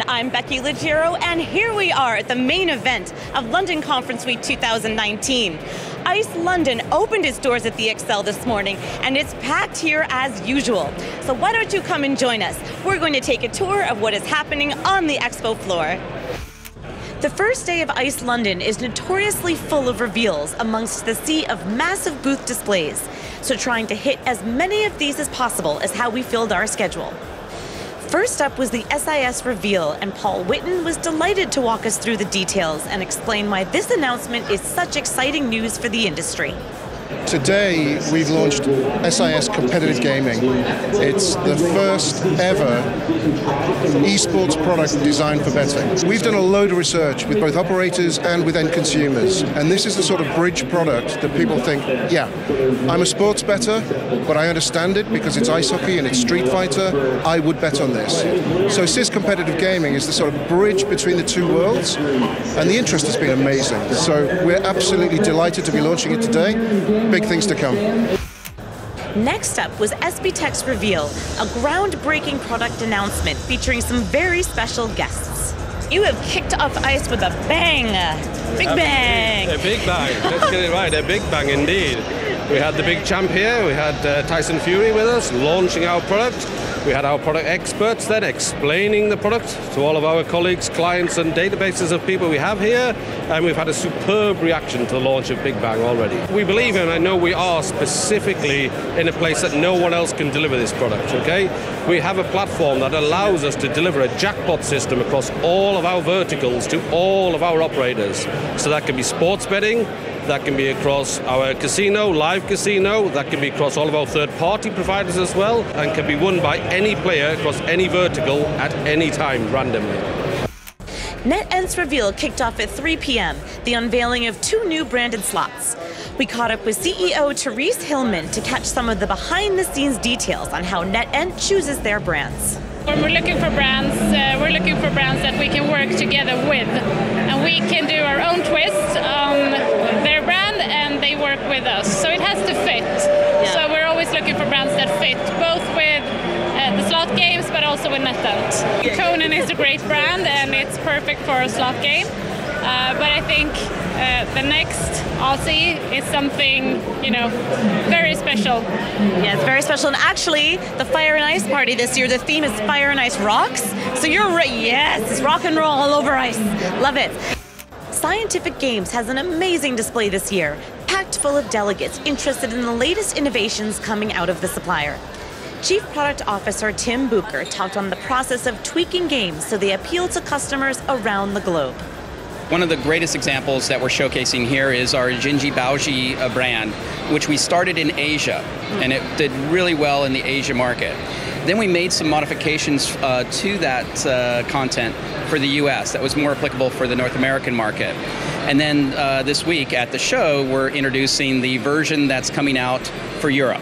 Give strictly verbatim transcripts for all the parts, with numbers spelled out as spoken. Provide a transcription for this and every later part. everyone, I'm Becky Legiero, and here we are at the main event of London Conference Week two thousand nineteen. ICE London opened its doors at the ExCeL this morning, and it's packed here as usual. So why don't you come and join us? We're going to take a tour of what is happening on the expo floor. The first day of ICE London is notoriously full of reveals amongst the sea of massive booth displays, so trying to hit as many of these as possible is how we filled our schedule. First up was the S I S reveal, and Paul Witten was delighted to walk us through the details and explain why this announcement is such exciting news for the industry. Today, we've launched S I S Competitive Gaming. It's the first ever esports product designed for betting. We've done a load of research with both operators and with end consumers, and this is the sort of bridge product that people think, yeah, I'm a sports bettor, but I understand it because it's ice hockey and it's Street Fighter, I would bet on this. So S I S Competitive Gaming is the sort of bridge between the two worlds, and the interest has been amazing. So we're absolutely delighted to be launching it today. Big things to come. Next up was S B Tech's reveal, a groundbreaking product announcement featuring some very special guests. You have kicked off ICE with a bang! Big Bang! A big bang, let's get it right, a big bang indeed. We had the big champ here, we had uh, Tyson Fury with us launching our product. We had our product experts then explaining the product to all of our colleagues, clients and databases of people we have here, and we've had a superb reaction to the launch of Big Bang already. We believe in, and I know we are specifically in a place that no one else can deliver this product, okay? We have a platform that allows us to deliver a jackpot system across all of our verticals to all of our operators. So that can be sports betting, that can be across our casino, live casino, that can be across all of our third-party providers as well, and can be won by any player across any vertical at any time, randomly. NetEnt's reveal kicked off at three p m, the unveiling of two new branded slots. We caught up with C E O Therese Hillman to catch some of the behind-the-scenes details on how NetEnt chooses their brands. When we're looking for brands, uh, we're looking for brands that we can work together with, and we can do our own twist on their brand, and they work with us. So it has to fit. Yeah. So we're always looking for brands that fit, both with uh, the slot games, but also with NetEnt. Conan is a great brand, and it's perfect for a slot game. Uh, but I think uh, the next I C E is something, you know, very special. Yeah, it's very special. And actually, the Fire and Ice party this year, the theme is Fire and Ice Rocks. So you're right. Yes, it's rock and roll all over ice. Love it. Scientific Games has an amazing display this year, packed full of delegates interested in the latest innovations coming out of the supplier. Chief Product Officer Tim Booker talked on the process of tweaking games so they appeal to customers around the globe. One of the greatest examples that we're showcasing here is our Jinji Baoji brand, which we started in Asia, and it did really well in the Asia market. Then we made some modifications uh, to that uh, content for the U S that was more applicable for the North American market. And then uh, this week at the show, we're introducing the version that's coming out for Europe.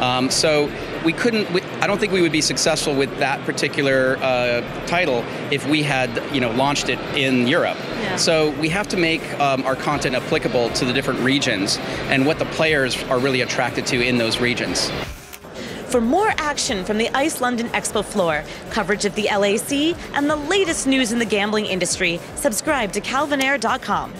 Um, so we couldn't, we, I don't think we would be successful with that particular uh, title if we had, you know, launched it in Europe. Yeah. So we have to make um, our content applicable to the different regions and what the players are really attracted to in those regions. For more action from the ICE London Expo floor, coverage of the L A C, and the latest news in the gambling industry, subscribe to Calvin Ayre dot com.